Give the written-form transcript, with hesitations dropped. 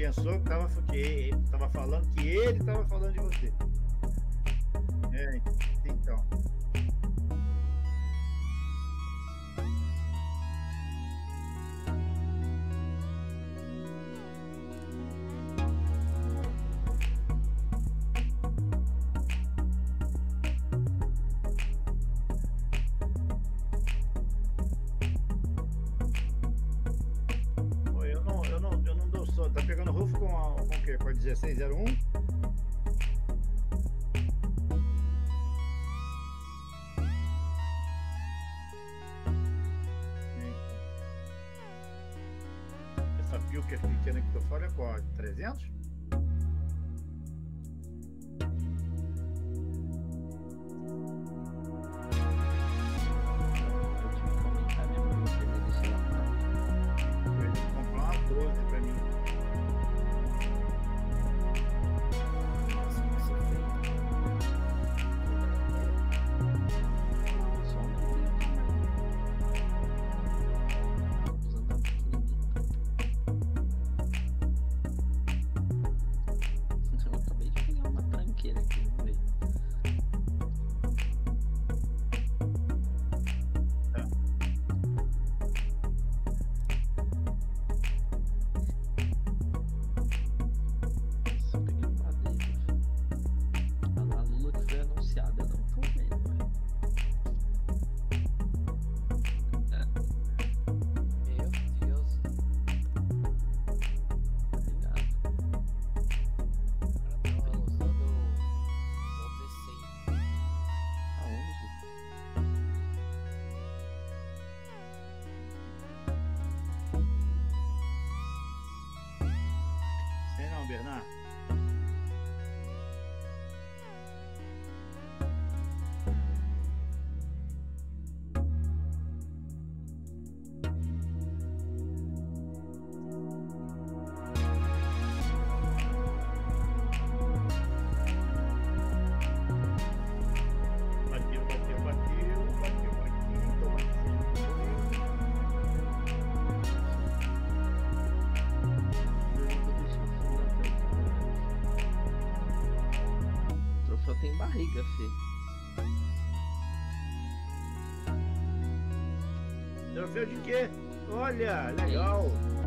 pensou que ele estava falando, que ele estava falando de você. É, então. Tá pegando o Rufo com o quê? Com a 1601? Essa pilca pequena que eu falo é qual? 300? Troféu de quê? Olha, legal!